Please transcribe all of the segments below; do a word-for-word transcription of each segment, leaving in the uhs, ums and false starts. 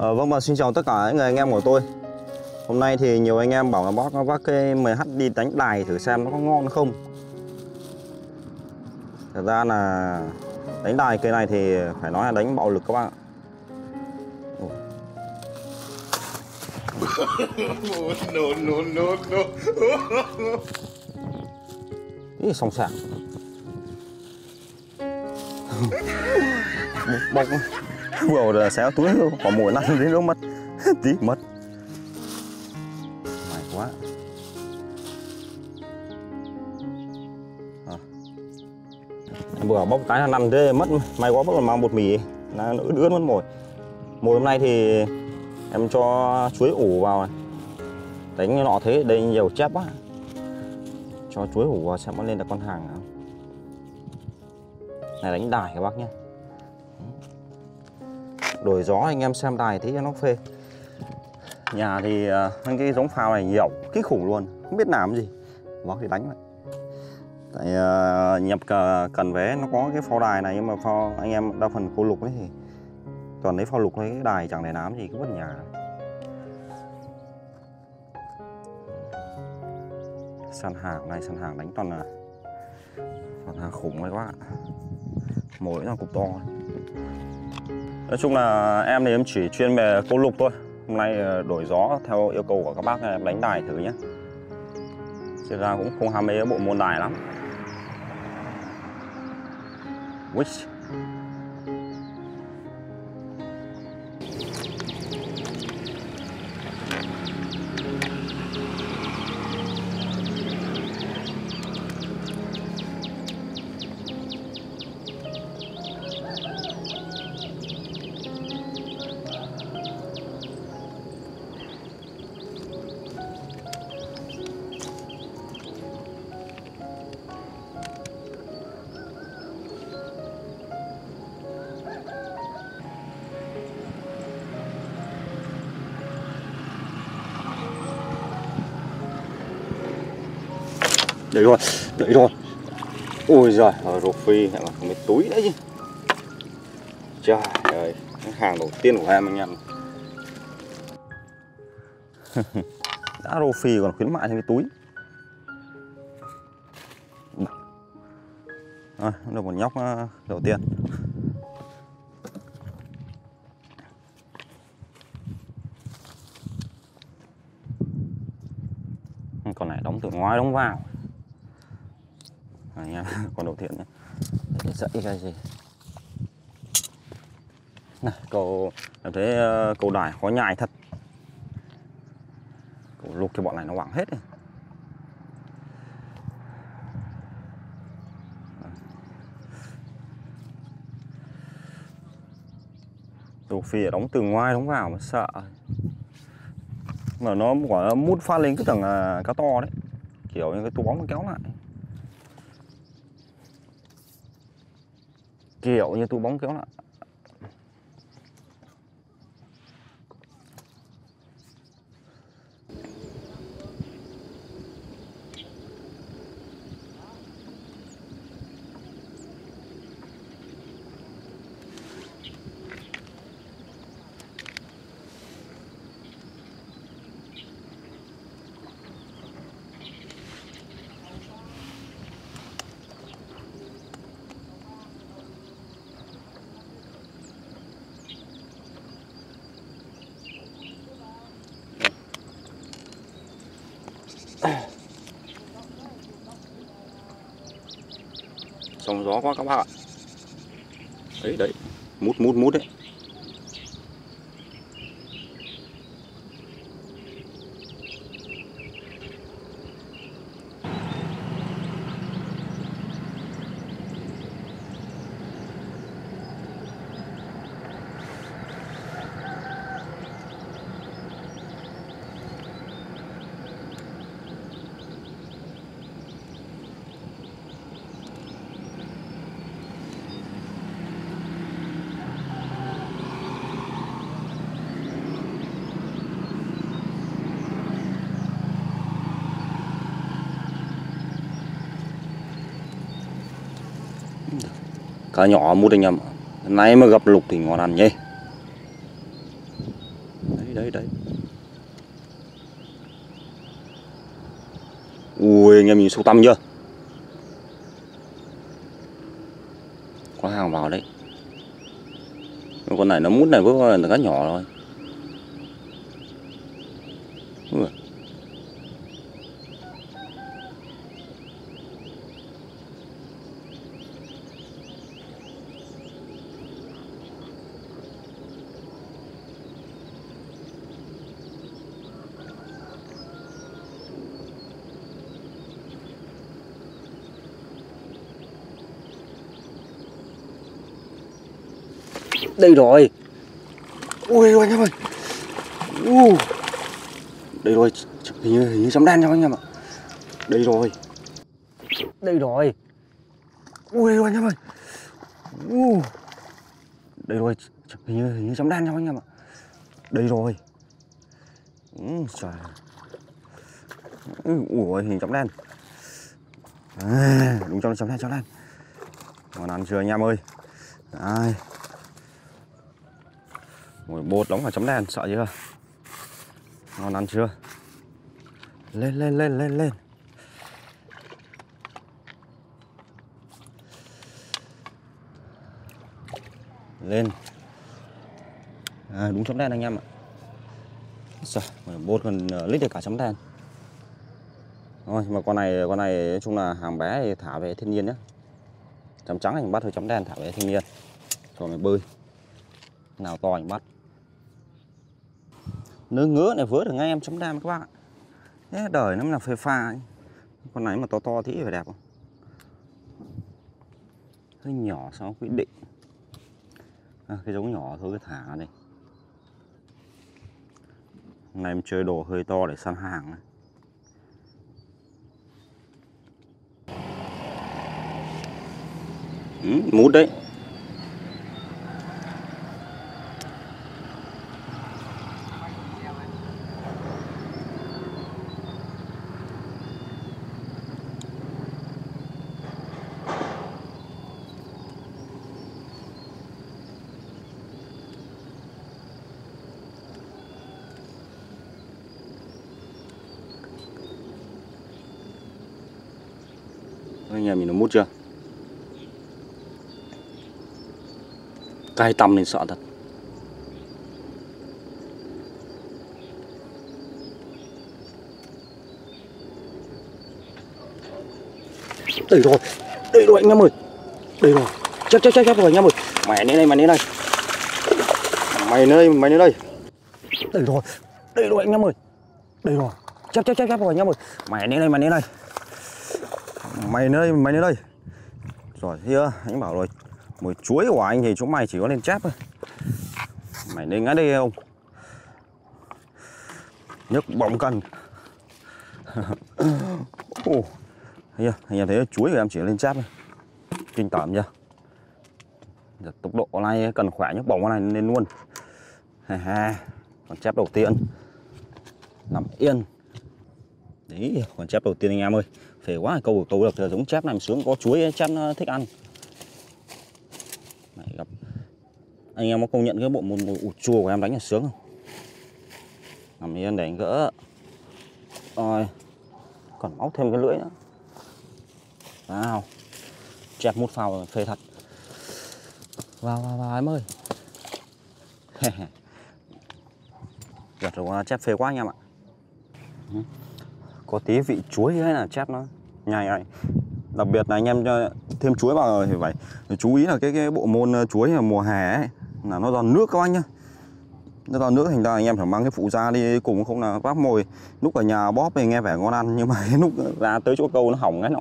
À, vâng và xin chào tất cả những người anh em của tôi. Hôm nay thì nhiều anh em bảo là bót nó vác cái em hát đi đánh đài thử xem nó có ngon không. Thật ra là đánh đài cây này thì phải nói là đánh bạo lực các bạn ạ. No, no, no, no. Ý, sòng sảng. Bọc vừa là xéo túi có mũi lăn đến nó mất tí mất mày quá à. Vừa bóc cái là nằm thế mất may quá, mất còn mang bột mì là ướt ướt mất mồi. Mồi hôm nay thì em cho chuối ủ vào này, đánh nọ thế đây nhiều chép quá, cho chuối ủ vào xem nó lên là con hàng nào. Này đánh đài các bác nhé, đổi gió anh em xem đài thế cho nó phê. Nhà thì anh cái giống phao này nhiều kinh khủng luôn, không biết làm gì bác thì đánh vậy. Tại uh, nhập cờ cần vé nó có cái phao đài này, nhưng mà phao anh em đa phần cô lục ấy thì toàn lấy phao lục thôi, cái đài chẳng để làm gì, cứ vứt nhà. Sàn hàng này, sàn hàng đánh toàn là toàn hàng khủng này quá, mỗi là cục to. Nói chung là em thì em chỉ chuyên về câu lục thôi. Hôm nay đổi gió theo yêu cầu của các bác, em đánh đài thử nhé. Thực ra cũng không ham mê bộ môn đài lắm. Which đấy rồi, đấy rồi. Ôi giời, rổ phi lại còn cái túi đấy chứ. Trời ơi, hàng đầu tiên của em anh em. Đã rổ phi còn khuyến mại trong cái túi. Rồi, à, được một nhóc đầu tiên. Con này đóng từ ngoài đóng vào. Anh em còn đầu thiện nhé, dậy cái gì này cầu em thấy uh, cầu đài khó nhai thật, cầu lục thì bọn này nó hoảng hết đi. Đồ phi đóng từ ngoài đóng vào mà sợ, mà nó quả mút pha lên cái thằng uh, cá to đấy, kiểu như cái túi bóng nó kéo lại, kiểu như túi bóng kéo lại. Sóng gió quá các bác ạ. Đấy đấy, mút mút mút đấy. Cá nhỏ mút anh em, nay mà gặp lục thì ngon ăn nhỉ. đấy đấy. Ui anh em nhìn sâu tăm chưa? Có hàng vào đấy. Con này nó mút này với cá nhỏ thôi. Ui. Đây rồi. Ui anh em ơi. Uh. Đây rồi, hình như, hình như sấm đen cho anh em ạ. Đây rồi. Đây rồi. Ui anh em ơi. Uh. Đây rồi, hình như, hình như sấm đen cho anh em ạ. Đây rồi. Uh, trời. Ui hình sấm đen. À, đúng cho nó sấm đen, sấm đen. Còn ăn chưa anh em ơi. Đấy. Mùi bột đóng vào chấm đen, sợ chưa? Ngon ăn chưa? Lên lên lên lên lên. Lên. À, đúng chấm đen anh em ạ. Sợ, mùi bột còn lít được cả chấm đen. Thôi mà con này con này nói chung là hàng bé thì thả về thiên nhiên nhé. Chấm trắng anh bắt thôi, chấm đen thả về thiên nhiên. Còn mày bơi. Nào to anh bắt. Nước ngứa này vớ được ngay em chấm đen các bác ạ. Thế đời nó là phê pha ấy. Con này mà to to thì phải đẹp không? Hơi nhỏ sao quyết định à, cái giống nhỏ thôi cứ thả này. Hôm nay em chơi đồ hơi to để săn hàng này. Ừ, mút đấy. Anh em nhìn nó mút chưa? Cay tăm nên sợ thật. Đây rồi, đây rồi anh em ơi. Đây rồi, chép chép chép chép rồi anh em ơi. Mày đến đây, mày đến đây. Mày đến đây, mày đến đây. Đây rồi, đây rồi anh em ơi. Đây rồi, chép chép chép chép rồi anh em ơi. Mày đến đây, mày đến đây. Mày nơi mày nơi đây. Rồi thưa anh bảo rồi. Mùi chuối của anh thì chúng mày chỉ có lên chép thôi. Mày nên ngã đây không? Nhấc bỏng cần. Ồ. Thưa anh em thấy chuối của em chỉ lên chép thôi. Kinh tởm chưa? Giờ tốc độ con này cần khỏe, nhấc bỏng con này lên luôn. Ha ha. Còn chép đầu tiên. Nằm yên. Đấy, còn chép đầu tiên anh em ơi. Phải quá câu câu được giống chép này em sướng, có chuối chép thích ăn. Này, gặp anh em có công nhận cái bộ môn ụt chua của em đánh là sướng không? Nằm yên để anh gỡ. Rồi còn móc thêm cái lưỡi nữa. Wow, chép mút phao phê thật. Vào vào vào em ơi. Giật rồi, chép phê quá anh em ạ. Có tí vị chuối hay là chép nó nhai này. Đặc biệt là anh em thêm chuối vào rồi thì phải chú ý là cái, cái bộ môn chuối mùa hè ấy, là nó giòn nước các anh nhá. Nó giòn nước thành ra anh em phải mang cái phụ ra đi cùng, không là bác mồi. Lúc ở nhà bóp thì nghe vẻ ngon ăn, nhưng mà lúc ra tới chỗ câu nó hỏng cái nọ.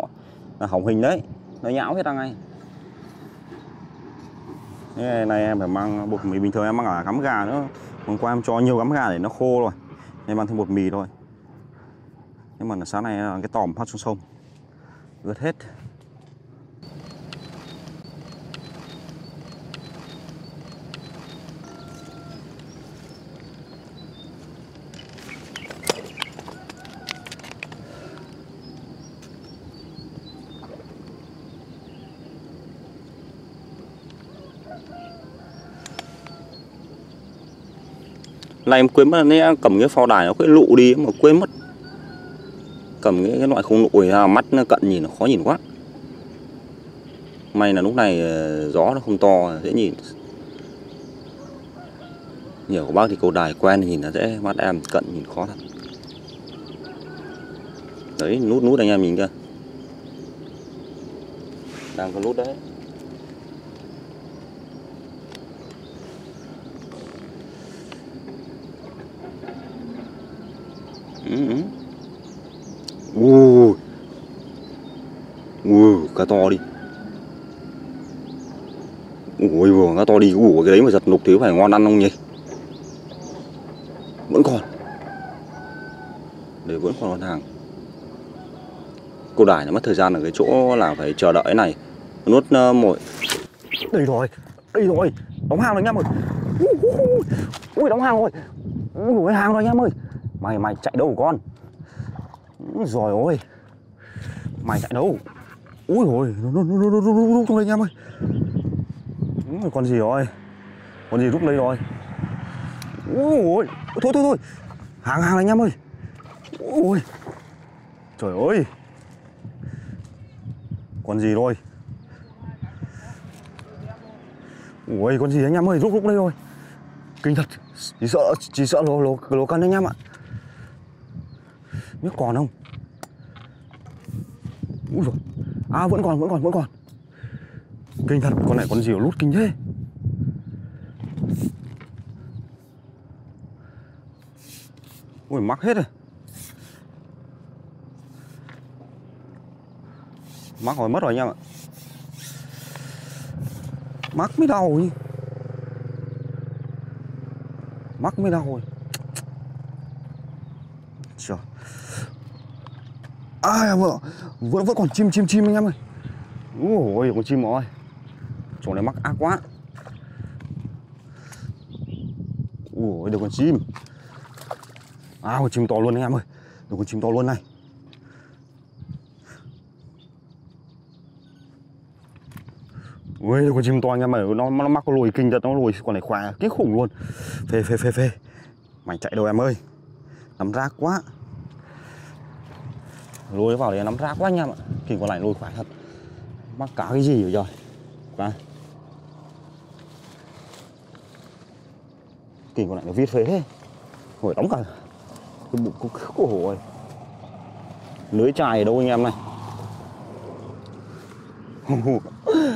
Là hỏng hình đấy, nó nhão hết ra ngay. Thế này em phải mang bột mì, bình thường em mang cả cắm gà nữa. Hôm qua em cho nhiều cắm gà để nó khô rồi, em mang thêm bột mì thôi. Nhưng mà sáng nay cái tòm phát xuống sông ướt hết. Này em quên mất là cầm cái phao đài nó cứ lụ đi mà quên mất. Cầm cái, cái loại không lụ ra mắt nó cận nhìn nó khó nhìn quá. May là lúc này gió nó không to dễ nhìn. Nhiều của bác thì câu đài quen thì nhìn nó dễ, mắt em cận nhìn khó thật. Đấy, nút nút anh em nhìn chưa? Đang có nút đấy. Ừ. Ui. Ui, cá to đi. Ui, vừa cá to đi. Ui, cái đấy mà giật nục thì phải ngon ăn không nhỉ? Vẫn còn. Đấy, vẫn còn con hàng. Câu đài nó mất thời gian ở cái chỗ là phải chờ đợi này. Nuốt uh, mồi. Đây rồi, đây rồi. Đóng hàng rồi anh em ơi. Ui, đóng hàng rồi. Ui, hàng rồi anh em ơi. Mày, mày chạy đâu con? Rồi ôi. Mày chạy đâu? Úi rồi, nó nó nó nó trong đây anh em ơi. Ui, con gì rồi? Con gì rút đây rồi? Úi rồi. Thôi thôi thôi. Hàng hàng anh em ơi. Ui. Trời ơi. Con gì rồi? Ui, con gì anh em ơi, rút rút đây rồi. Kinh thật. Chỉ sợ chỉ sợ lố lố lố cân anh em ạ. Biết còn không? Úi rồi. À vẫn còn, vẫn còn, vẫn còn. Kinh thật, con này con diều lút kinh thế. Ui mắc hết rồi. Mắc rồi, mất rồi anh em ạ. Mắc mới đau đi. Mắc mới đau rồi. Trời. À, vừa, vừa, vừa còn chim chim chim anh em ơi. Ôi, con chim rồi. Chỗ này mắc ác quá. Ôi, được con chim. À, con chim to luôn anh em ơi. Được con chim to luôn này. Ui, con chim to anh em ơi, nó, nó mắc con lùi kinh thật, nó lùi con này khỏe, kinh khủng luôn. Phê, phê, phê, phê. Mày chạy đâu em ơi. Nắm rác quá. Lôi vào để nắm rác quá anh em ạ. Kinh con này lôi khỏe thật. Mắc cá cái gì vậy trời. Và kinh con này nó viết phê thế. Hồi đóng cả cái bụng của, của hồ ơi. Lưới chài ở đâu anh em này.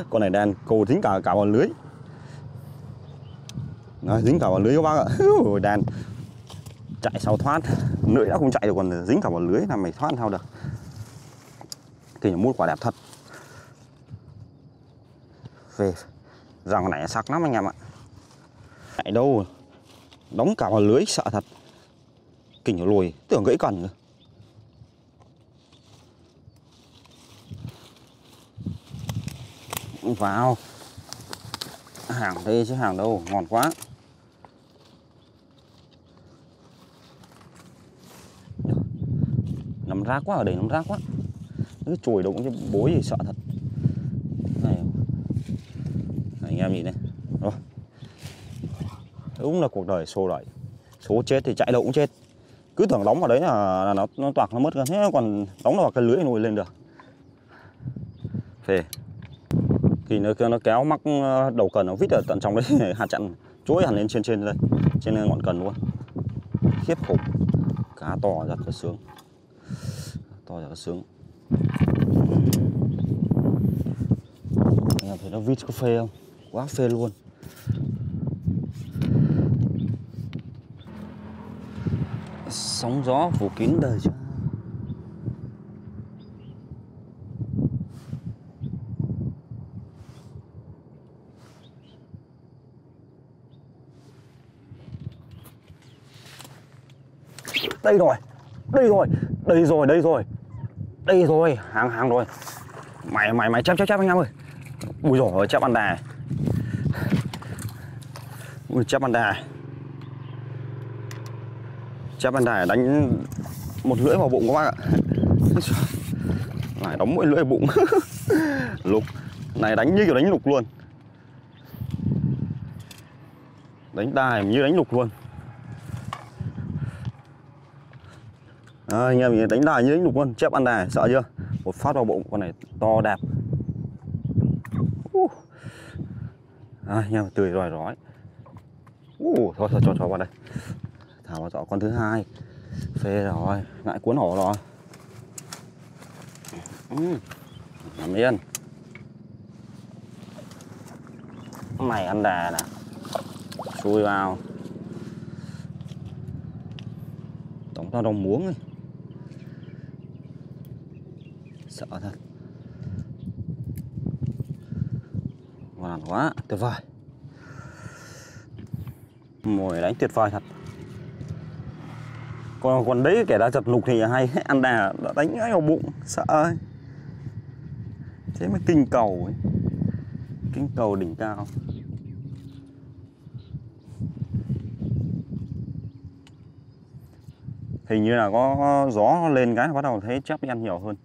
Con này đen, cô dính cả cả vào lưới. Nó dính cả vào lưới các bác ạ. Đen. Chạy sao thoát. Nưỡi đã không chạy được còn dính cả vào lưới là mày thoát sao được. Kìa mút quả đẹp thật. Về rằng này sắc lắm anh em ạ. Chạy đâu. Đóng cả vào lưới sợ thật. Kỉnh lùi, tưởng gãy cần rồi. Vào hàng đây chứ hàng đâu, ngon quá. Nắm rác quá, ở đây nắm rác quá. Cái chùi đụng chứ bối gì sợ thật này. Này anh em nhìn này. Rồi. Đúng là cuộc đời xô đẩy. Số chết thì chạy đâu cũng chết. Cứ tưởng đóng vào đấy là, là nó, nó toạc nó mất cơ. Thế còn đóng vào cái lưới nuôi lên được. Phê. Thì nó, nó kéo mắc đầu cần nó vít ở tận trong đấy. Hạt chặn chuỗi hẳn lên trên trên đây. Trên ngọn cần luôn. Khiếp khủng. Cá to giặt cả xương. To giặt cả xương. Anh em thấy nó vít có phê không? Quá phê luôn. Sóng gió phủ kín đời chứ. Đây rồi, đây rồi, đây rồi, đây rồi, đây rồi, hàng hàng rồi. Mày, mày, mày chép chép chép anh em ơi. Ui dồi, chép ăn đà. Ui, chép ăn đà. Chép ăn đà đánh một lưỡi vào bụng các bác ạ. Lại đóng mỗi lưỡi vào bụng. Lục, này đánh như kiểu đánh lục luôn. Đánh đà như đánh lục luôn. Đó, anh em đánh đài như đánh lục luôn, chép ăn đài, sợ chưa? Một phát vào bụng, con này to đẹp. Uh. À, anh em tươi rồi rói. Uh, thôi thôi cho cho vào đây. Thả vào dọ con thứ hai. Phê rồi, ngại cuốn hổ rồi. Uh. Nằm yên. Mày ăn đà nè. Xui vào. Tổng ra đồng muống này. Sợ thật. Ngon quá, tuyệt vời. Mồi đánh tuyệt vời thật. Còn còn đấy kẻ đã chật lục thì hay ăn đà đã đánh ngay vào bụng, sợ ơi. Thế mới kinh cầu ấy. Kinh cầu đỉnh cao. Hình như là có gió lên cái bắt đầu thấy chép ăn nhiều hơn.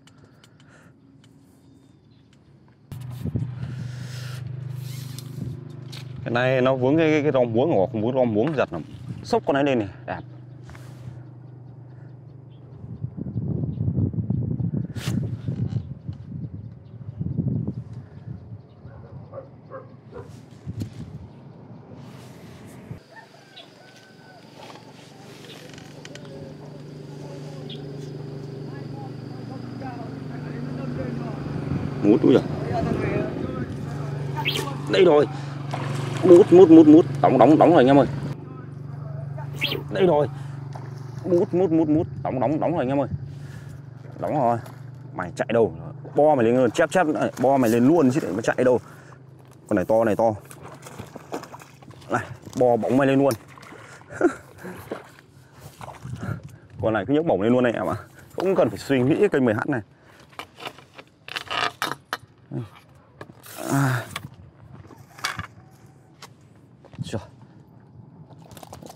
Cái này nó vướng cái, cái, cái rong muống của không muốn rong muống giật lắm. Sốc con ấy lên này, đẹp. Mút đúng rồi. Đây rồi. Mút mút mút mút, đóng đóng đóng rồi anh em ơi. Đây rồi. Mút mút mút mút, đóng đóng đóng rồi anh em ơi. Đóng rồi. Mày chạy đâu? Bo mày lên luôn, chép chép nữa. Bo mày lên luôn chứ để mà chạy đâu. Con này to này to. Này, bo bóng mày lên luôn. Con này cứ nhấc bổng lên luôn này em ạ. Cũng cần phải suy nghĩ cây mười hát này. À. Trời.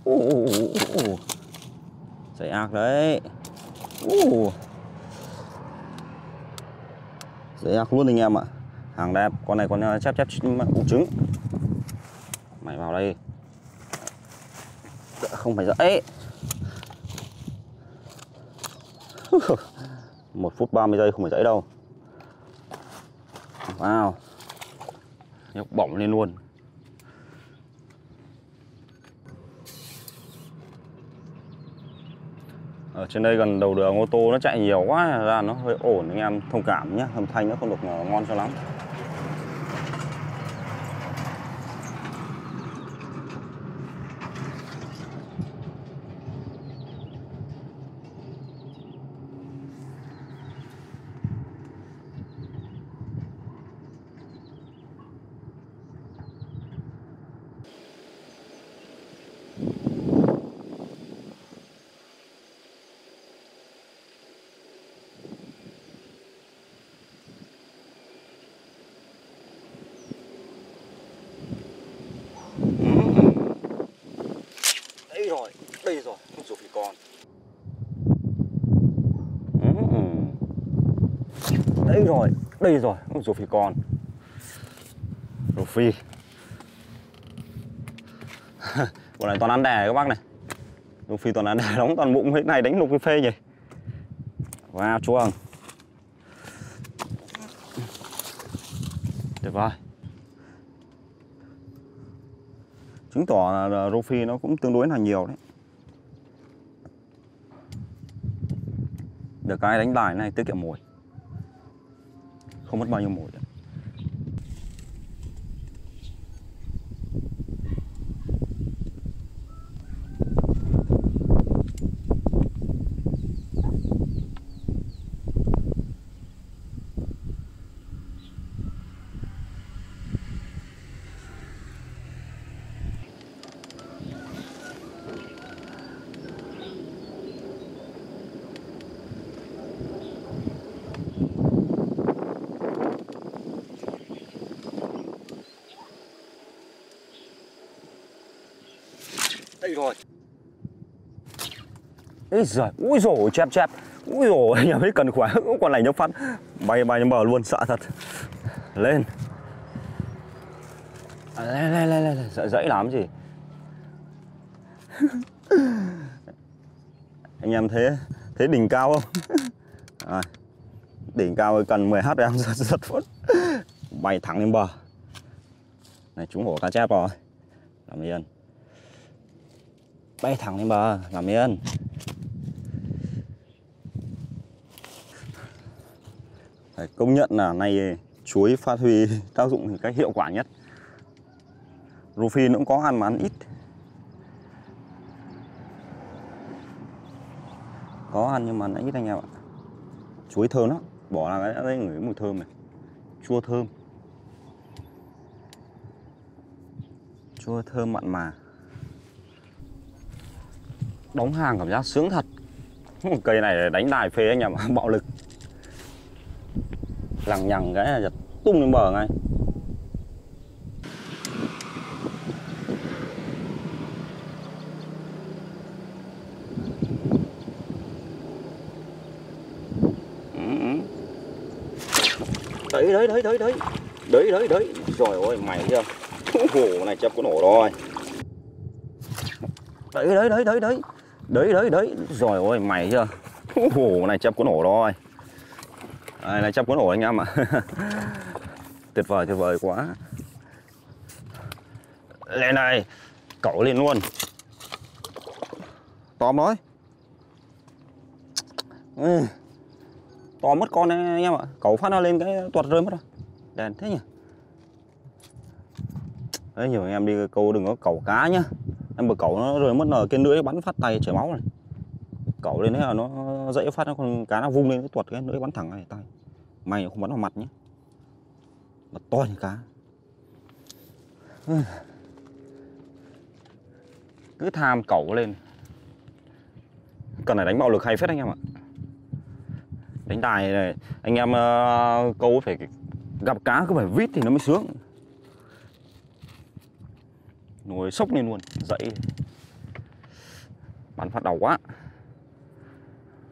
Ồ, dày ác đấy. Ồ. Dày ác luôn anh em ạ. Hàng đẹp, con này con chép chép bụng trứng. Mày vào đây. Không phải dẫy. Một phút ba mươi giây không phải dẫy đâu. Wow. Nhóc bỏng lên luôn. Ở trên đây gần đầu đường ô tô nó chạy nhiều quá ra nó hơi ổn, anh em thông cảm nhé. Âm thanh nó không được ngon cho lắm. Đây rồi, đây rồi, không rủ thì còn. Đây rồi, đây rồi, không rủ thì còn. Rủ phi. Bọn này toàn ăn đè các bác này. Rủ phi toàn ăn đè đóng toàn bụng thế này đánh lục cái phê nhỉ. Wow, chuông. Tuyệt vời. Chứng tỏ là rô phi nó cũng tương đối là nhiều đấy. Được cái đánh đài này tiết kiệm mồi. Không mất bao nhiêu mồi. Đây rồi. Ê giời, úi dồi, chép chép. Úi dồi, nhà biết cần khỏe, con này nhóc phát. Bay bay bờ luôn, sợ thật. Lên. À, lên, lên, lên, lên, sợ dẫy làm gì. Anh em thế, Thấy đỉnh cao không? À, đỉnh cao cần mười hectare em rất rất phút. Bay thẳng lên bờ. Này trúng hổ cá chép rồi. Làm yên. Bay thẳng lên bờ, làm yên. Phải công nhận là nay chuối phát huy tác dụng thì cách hiệu quả nhất. Rufi cũng có ăn mà ăn ít. Có ăn nhưng mà ăn ít anh em ạ. Chuối thơm lắm. Bỏ ra cái đấy ngửi mùi thơm này. Chua thơm. Chua thơm mặn mà. Đóng hàng cảm giác sướng thật. Cây này đánh đài phê anh em ạ. Bạo lực. Lằng nhằng cái là giật tung lên bờ ngay. Đấy đấy đấy đấy đấy đấy đấy đấy. Trời ơi mày chưa, hổ này chép có nổ rồi. Đấy đấy đấy đấy đấy đấy đấy đấy. Trời ơi mày chưa, hổ này chép có nổ rồi. Đây này chép có nổ anh em ạ. Tuyệt vời, tuyệt vời quá. Lên này, cẩu lên luôn. Tóm thôi. Ừ. To mất con này, anh em ạ. Cẩu phát nó lên cái tuột rơi mất rồi. Đèn thế nhỉ. Đấy, nhiều anh em đi câu đừng có cẩu cá nhá. Em bờ cẩu nó rơi mất là cái lưỡi bắn phát tay chảy máu này. Cẩu lên thế là nó dậy phát, nó con cá nó vung lên nó tuột cái lưỡi bắn thẳng này tay. May không bắn vào mặt nhé. Mà to như cá. Cứ tham cẩu lên. Cần này đánh bạo lực hay phết anh em ạ. Đánh đài này, anh em uh, câu phải gặp cá cứ phải vít thì nó mới sướng. Nồi sốc lên luôn, dậy. Bắn phát đầu quá.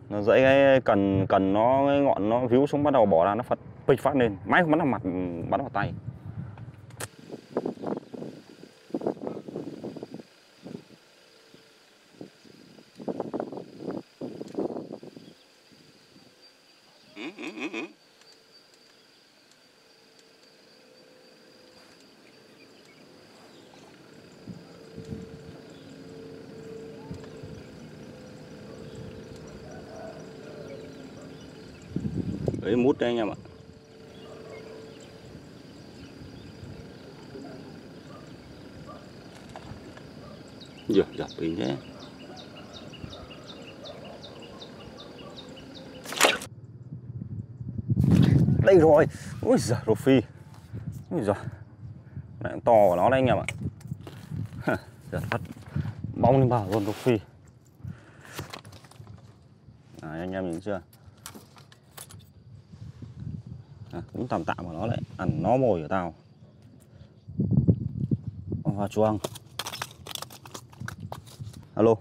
Nó dậy cái cần, cần nó cái ngọn nó víu xuống bắt đầu bỏ ra nó phát bịch phát lên. Máy không bắn vào mặt, bắn vào tay. Đấy, mút đây anh em ạ. Giờ gặp bình thế. Đây rồi. Úi giời, rô phi. Úi giời. Lại to của nó đây anh em ạ. Giật phát bóng lên bờ luôn rô phi. Đấy, anh em nhìn chưa? À, cũng tạm tạm của nó lại ăn nó mồi của tao. Hoa chuông. Alo.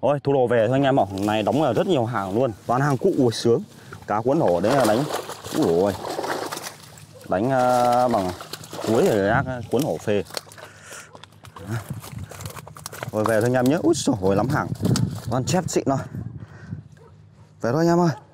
Thôi thu đồ về thôi anh em ạ. Hôm nay đóng là rất nhiều hàng luôn. Toàn hàng cũ. Ui sướng. Cá cuốn hổ đấy là đánh. Úi dồi ôi. Đánh uh, bằng chuối rồi ác cuốn hổ phê. Rồi về thôi anh em nhé. Úi dồi ôi lắm hàng. Toàn chép xịn rồi. Về thôi anh em ơi.